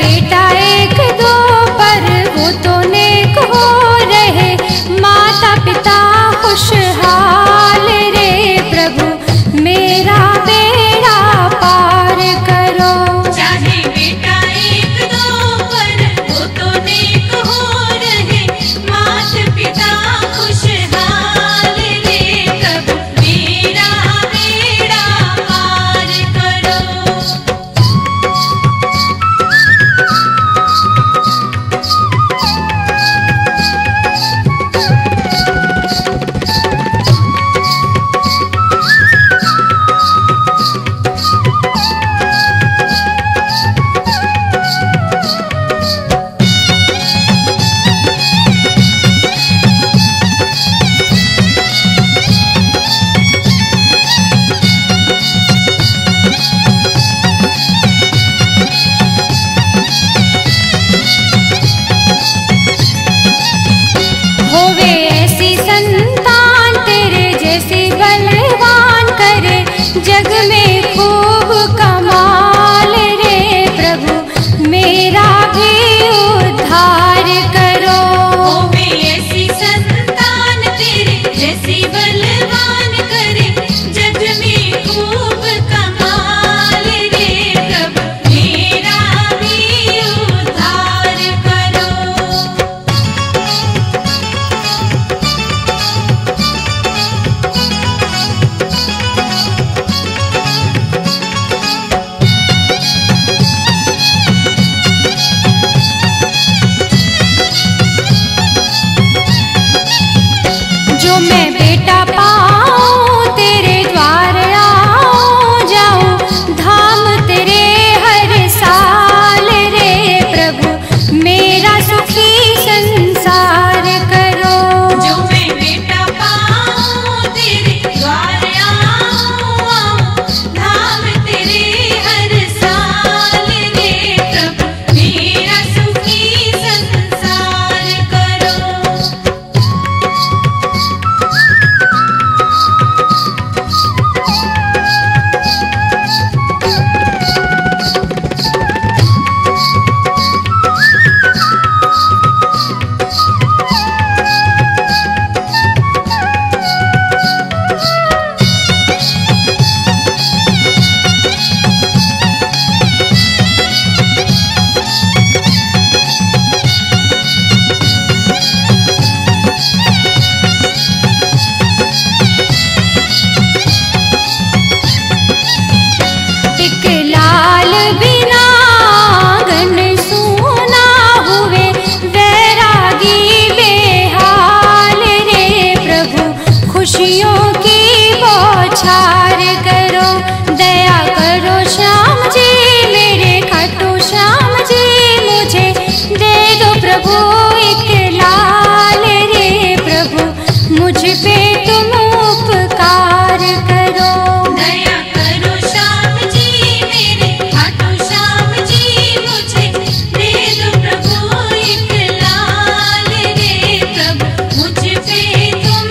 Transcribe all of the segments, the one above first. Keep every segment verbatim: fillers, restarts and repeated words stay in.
बेटा एक दो पर वो तो नेक हो रहे, माता पिता खुशहाल रे प्रभु मेरा बेड़ा पार करो। चाहे बेटा एक दो पर वो तो नेक हो रहे, माता पिता खुशहाल रे प्रभु मेरा बेड़ा पार करो। जग में खूब कमाल रे प्रभु मेरा भी उद्धार करो। मैं ऐसी संतान तेरे जैसी बलवान करे, जग में खूब कमाल रे प्रभु मेरा भी उद्धार करो। खुशियों की बौछार करो, दया करो श्याम जी मेरे खाटू श्याम जी मुझे दे दो प्रभु एक लाल रे प्रभु मुझ पे तुम उपकार करो। दया करो श्याम जी मेरे खाटू श्याम जी मुझे दे दो प्रभु एक लाल रे प्रभु मुझ पे तुम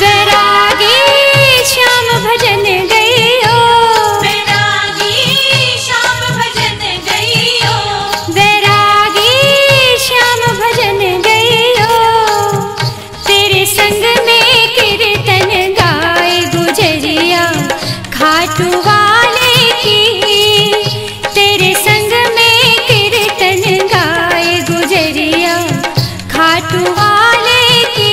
बैरागी श्याम भजन गईयो, बैरागी श्याम भजन गईयो, बैरागी श्याम भजन गईयो। तेरे संग में कीर्तन गाए गुजरिया खाटू वाले की, तेरे संग में कीर्तन गाए गुजरिया खाटू वाले की।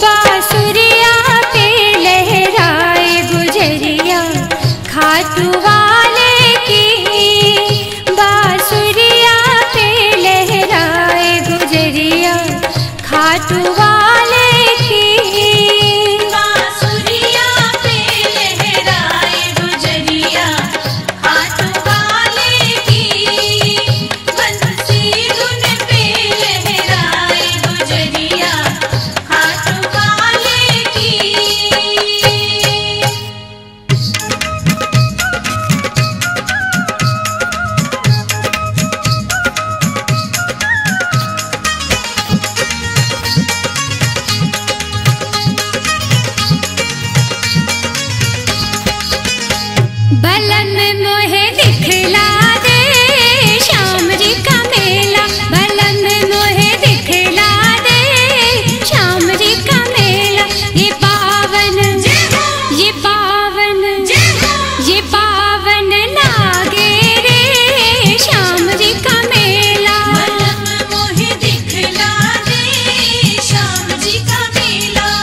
बांसुरिया पे लहराए गुजरिया खाटू वाले की, बांसुरिया पे लहराए गुजरिया खाटू वाले की। बांसुरिया पे लहराए गुजरिया खाटू वाले की, बंसी धुन पे लहराए गुजरिया खाटू वाले की। बलम मोहे दिखला दे श्याम जी का मेला, बलम मोहे दिखला दे श्याम जी का मेला। ये पावन ये पावन ये पावन लागे रे श्याम जी का मेला, बलम मोहे दिखला दे श्याम जी का मेला।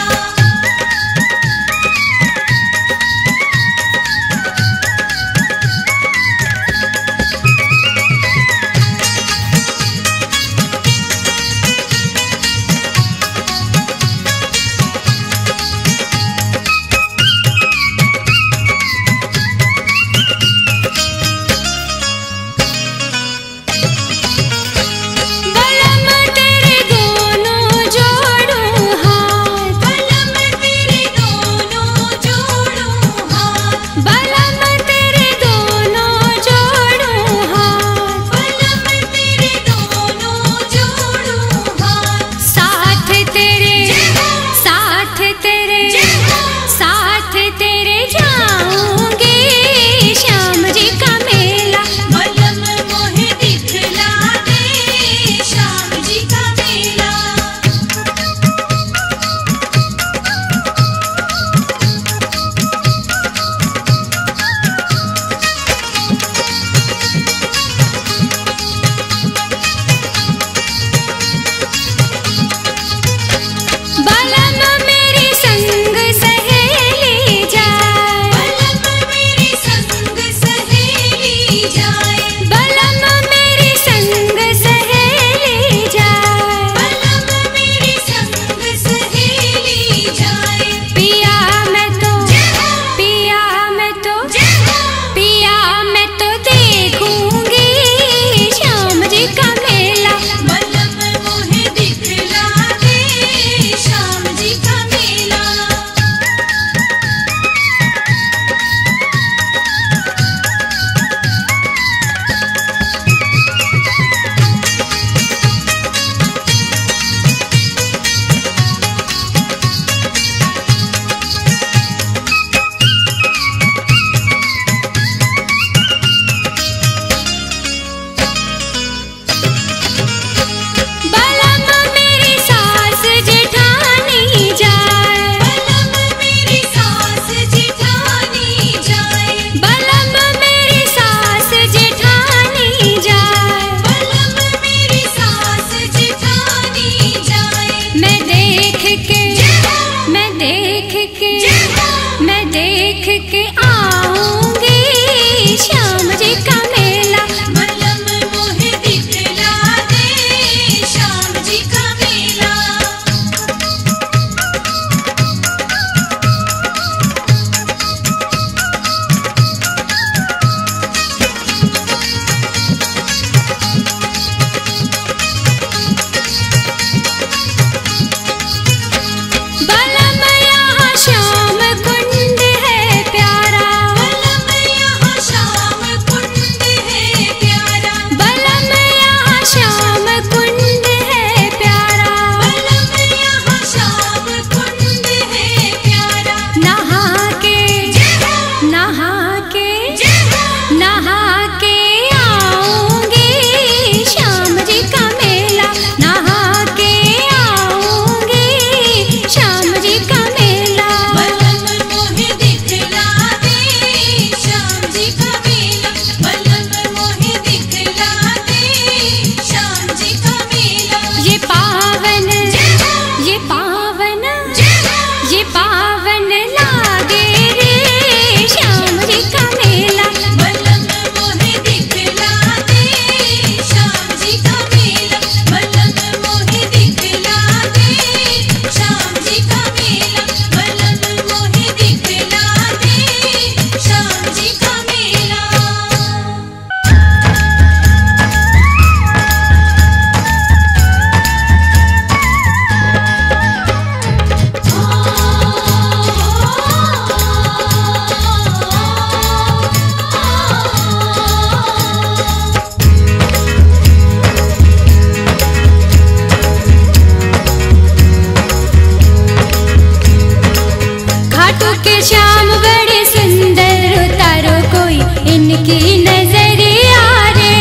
के श्याम बड़े सुंदर, उतारो कोई इनकी नजरिया रे।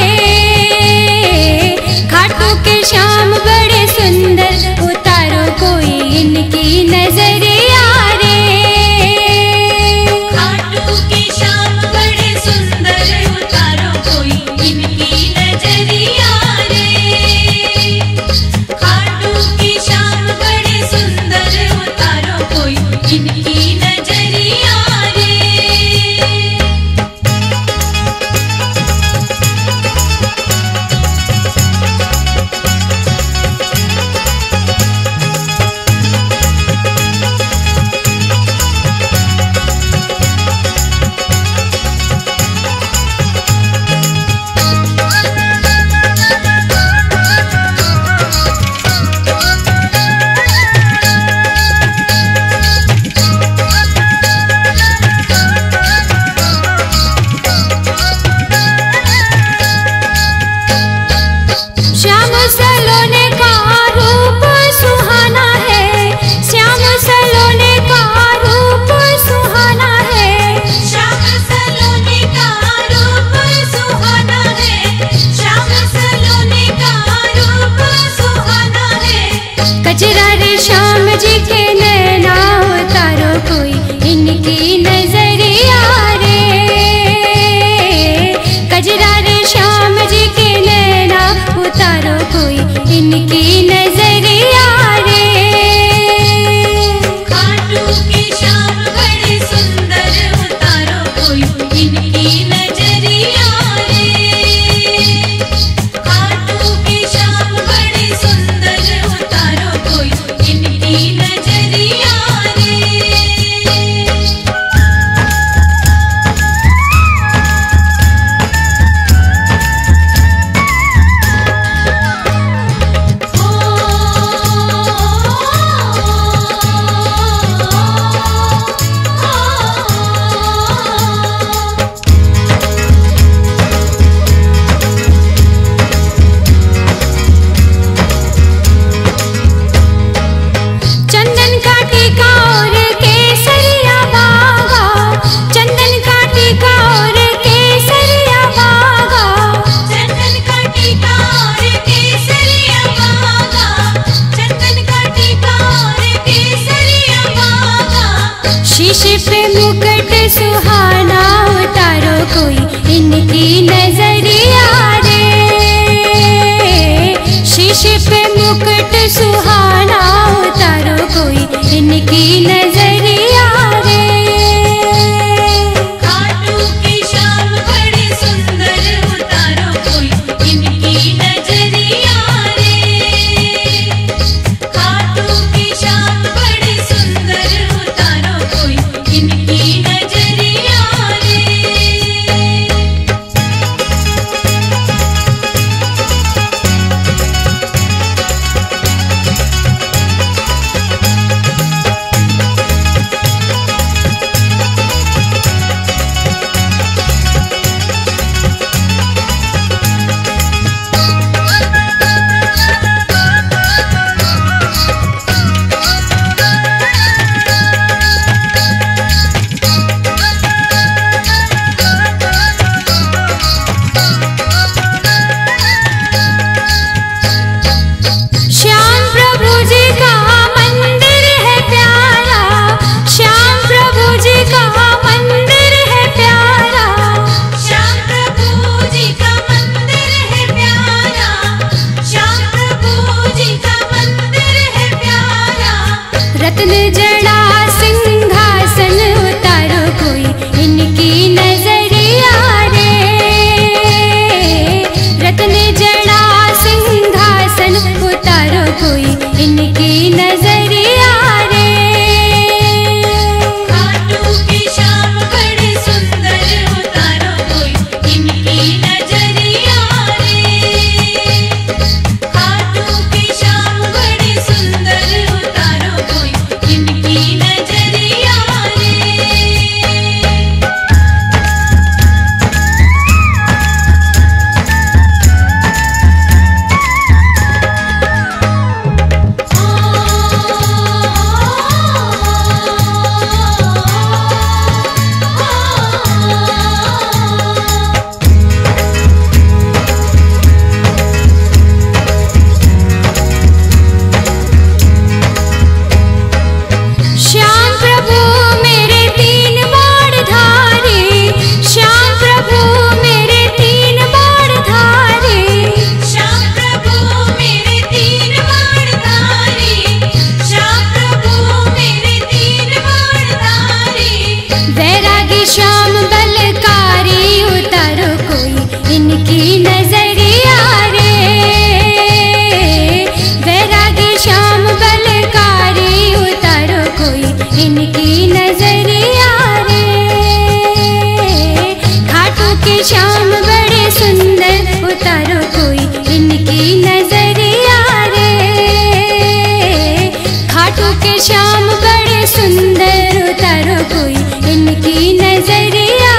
खाटू के श्याम बड़े सुंदर, उतारो कोई इनकी नजरिया रे। खाटू के श्याम बड़े सुंदर, उतारो कोई इनकी नजरिया रे। खाटू के श्याम बड़े सुंदर, उतारो कोई इनकी श्याम जी के नैना, उतारो कोई इनकी नजरिया रे। कजरा रे श्याम जी के नैना, उतारो कोई इनकी नजरिया रे। खाटू के श्याम बड़े सुंदर, उतारो कोई इनकी नजरिया रे। खाटू के श्याम बड़े सुंदर, उतारो कोई शीशे पे मुकुट सुहाना, उतारो कोई इनकी नजरिया रे। शीशे पे मुकुट सुहाना, उतारो कोई इनकी नजरिया रे। खाटू के श्याम बड़े सुंदर, उतारो कोई इनकी नजरिया रे। खाटू के श्याम बड़े सुंदर, उतारो इनकी नजरिया रे। जड़ा सिंहासन, उतारो कोई इनकी नजरिया रे। रत्न जड़ा सिंहासन, उतारो कोई इनकी नजरिया रे। खाटू के श्याम बड़े सुंदर, उतारो कोई इनकी नजरिया रे। खाटू के श्याम बड़े सुंदर, उतारो कोई इनकी इनकी नजरिया रे, वैरागी श्याम बलकारी उतारो कोई इनकी नजरिया रे। खाटू के श्याम बड़े सुंदर उतारो कोई इनकी नजरिया रे। खाटू के श्याम बड़े सुंदर उतारो कोई इनकी नजरिया।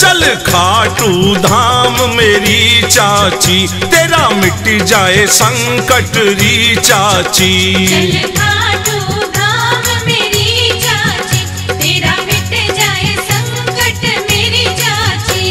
चल खाटू धाम मेरी चाची, तेरा मिट जाए संकट री चाची। चल खाटू धाम मेरी चाची, तेरा मिट जाए संकट मेरी चाची।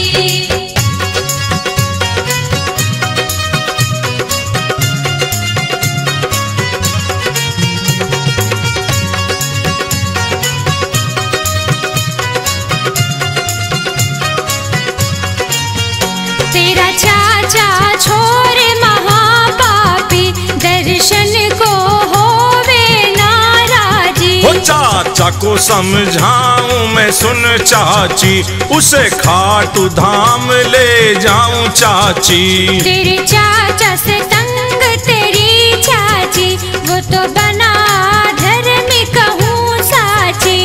तेरा चाचा छोर महापापी, दर्शन को होवे नाराजी। हो चाचा को समझाऊं मैं सुन चाची, उसे खाटू धाम ले जाऊं चाची। तेरे चाचा से तंग तेरी चाची, वो तो बना धार्मिक हूँ साची।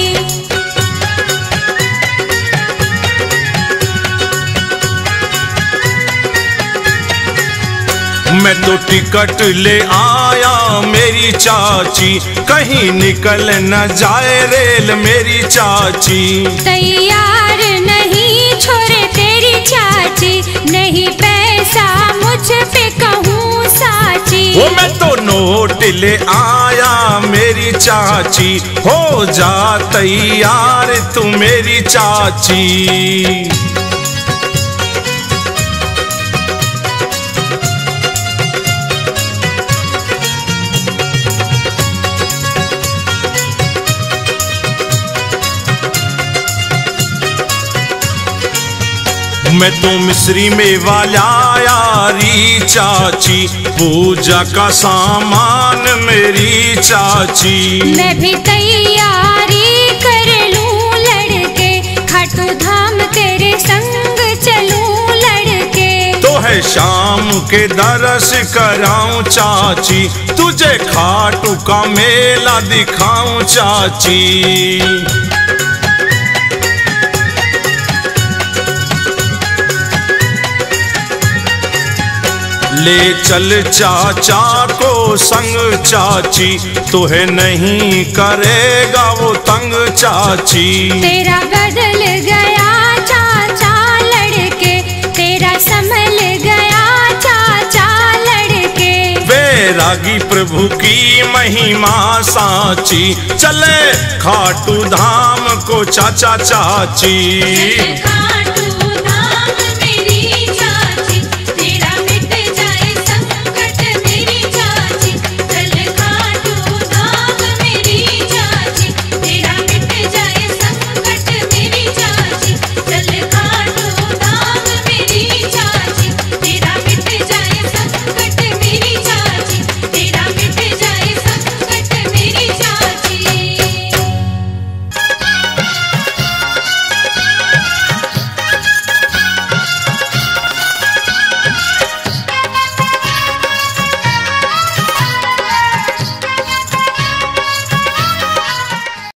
मैं तो टिकट ले आया मेरी चाची, कहीं निकल न जाए रेल मेरी चाची। तैयार नहीं छोरे तेरी चाची, नहीं पैसा मुझ पे कहूँ साची। वो मैं तो नोट ले आया मेरी चाची, हो जा तैयार तू मेरी चाची। मैं तो मिस्री में वालाया री चाची, पूजा का सामान मेरी चाची। मैं भी तैयारी कर लूं लड़के, खाटू धाम तेरे संग चलूं लड़के। तो है शाम के दर्श कराऊं चाची, तुझे खाटू का मेला दिखाऊं चाची। ले चल चाचा को संग चाची, तुहे नहीं करेगा वो तंग चाची। तेरा बदल गया चाचा लड़के, तेरा संभल गया चाचा लड़के। वैरागी प्रभु की महिमा साची, चले खाटू धाम को चाचा चाची।